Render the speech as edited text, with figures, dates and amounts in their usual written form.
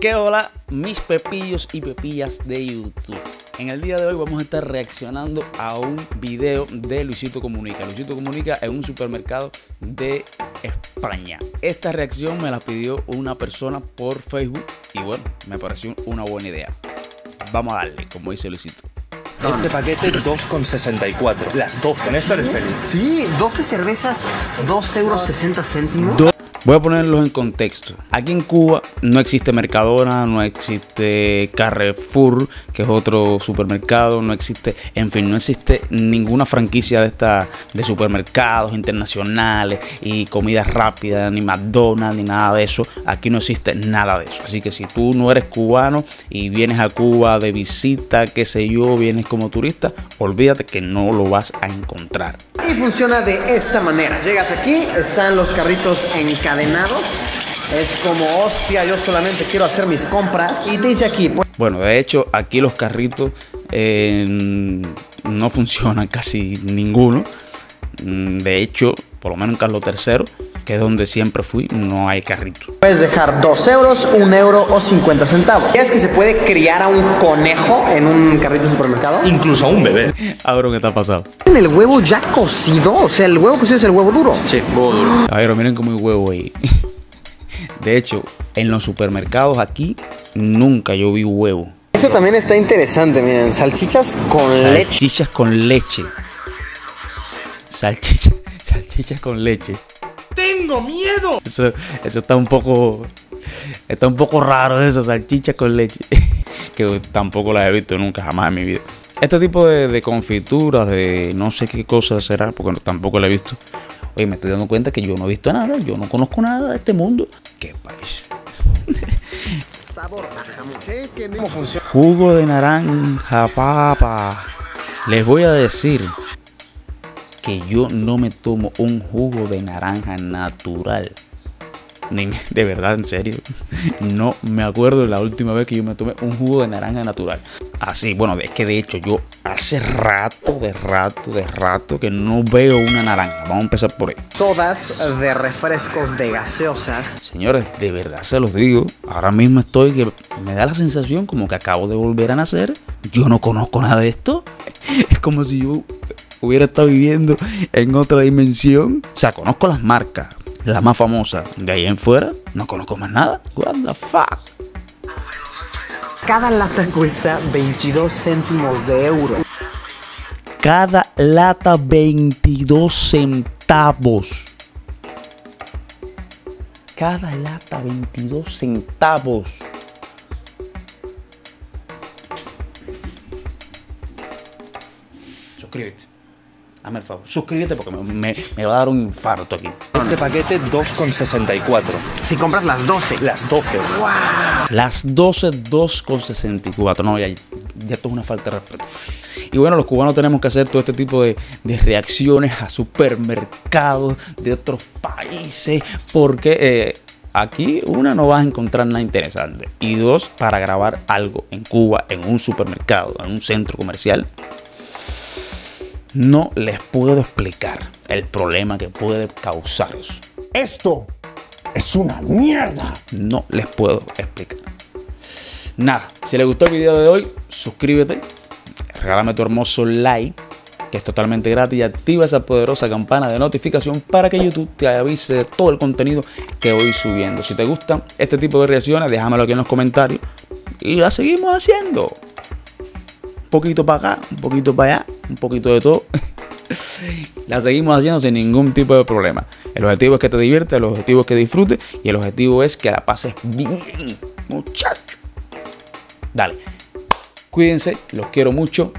¿Qué hola mis pepillos y pepillas de YouTube? En el día de hoy vamos a estar reaccionando a un video de Luisito Comunica. Luisito Comunica en un supermercado de España. Esta reacción me la pidió una persona por Facebook y bueno, me pareció una buena idea. Vamos a darle, como dice Luisito. Este paquete 2,64. Las 12. Con esto eres feliz. Sí, 12 cervezas, 2,60 €. Voy a ponerlos en contexto. Aquí en Cuba no existe Mercadona, no existe Carrefour, que es otro supermercado, no existe, en fin, no existe ninguna franquicia de supermercados internacionales y comidas rápidas, ni McDonald's, ni nada de eso. Aquí no existe nada de eso. Así que si tú no eres cubano y vienes a Cuba de visita, qué sé yo, vienes como turista, olvídate que no lo vas a encontrar. Y funciona de esta manera. Llegas aquí, están los carritos en casa. Es como, hostia, yo solamente quiero hacer mis compras. Y te dice aquí, pues... Bueno, de hecho, aquí los carritos no funcionan casi ninguno. De hecho, por lo menos en Carlos III, que es donde siempre fui, no hay carrito. Puedes dejar 2 €, 1 € o 50 centavos. ¿Crees que se puede criar a un conejo en un carrito de supermercado? Incluso a un bebé. Ahora, ¿qué está pasado? ¿El huevo ya cocido? O sea, el huevo cocido es el huevo duro. Sí, huevo duro. A ver, miren cómo hay huevo ahí. De hecho, en los supermercados aquí nunca yo vi huevo. Eso también está interesante, miren. Salchichas con leche. Salchichas con leche. Salchichas con leche. ¡Tengo miedo! Eso está un poco raro, eso, salchichas con leche. Que tampoco las he visto nunca jamás en mi vida. Este tipo de confituras, de no sé qué cosa será, porque tampoco la he visto. Oye, me estoy dando cuenta que yo no he visto nada, yo no conozco nada de este mundo. ¡Qué país! Sabor a jamón. ¿Cómo funciona? Jugo de naranja, papa. Les voy a decir que yo no me tomo un jugo de naranja natural. De verdad, en serio. No me acuerdo la última vez que yo me tomé un jugo de naranja natural. Así, bueno, es que de hecho yo hace rato que no veo una naranja. Vamos a empezar por ahí. Sodas de refrescos, de gaseosas. Señores, de verdad se los digo. Ahora mismo estoy que me da la sensación como que acabo de volver a nacer. Yo no conozco nada de esto. Es como si yo hubiera estado viviendo en otra dimensión. O sea, conozco las marcas, las más famosas. De ahí en fuera, no conozco más nada. What the fuck. Cada lata cuesta 22 céntimos de euro. Cada lata 22 centavos. Cada lata 22 centavos. Suscríbete. Hazme el favor, suscríbete porque me va a dar un infarto aquí. Este paquete 2,64. Si compras las 12. Las 12. ¡Wow! Las 12, 2,64. No, ya esto es una falta de respeto. Y bueno, los cubanos tenemos que hacer todo este tipo de reacciones a supermercados de otros países. Porque aquí, una, no vas a encontrar nada interesante. Y dos, para grabar algo en Cuba, en un supermercado, en un centro comercial, no les puedo explicar el problema que puede causar eso. Esto es una mierda. No les puedo explicar. Nada, si les gustó el video de hoy, suscríbete, regálame tu hermoso like, que es totalmente gratis, y activa esa poderosa campana de notificación para que YouTube te avise de todo el contenido que voy subiendo. Si te gustan este tipo de reacciones, déjamelo aquí en los comentarios y la seguimos haciendo. Un poquito para acá, un poquito para allá, un poquito de todo. La seguimos haciendo sin ningún tipo de problema. El objetivo es que te diviertas, el objetivo es que disfrutes y el objetivo es que la pases bien, muchachos. Dale, cuídense, los quiero mucho.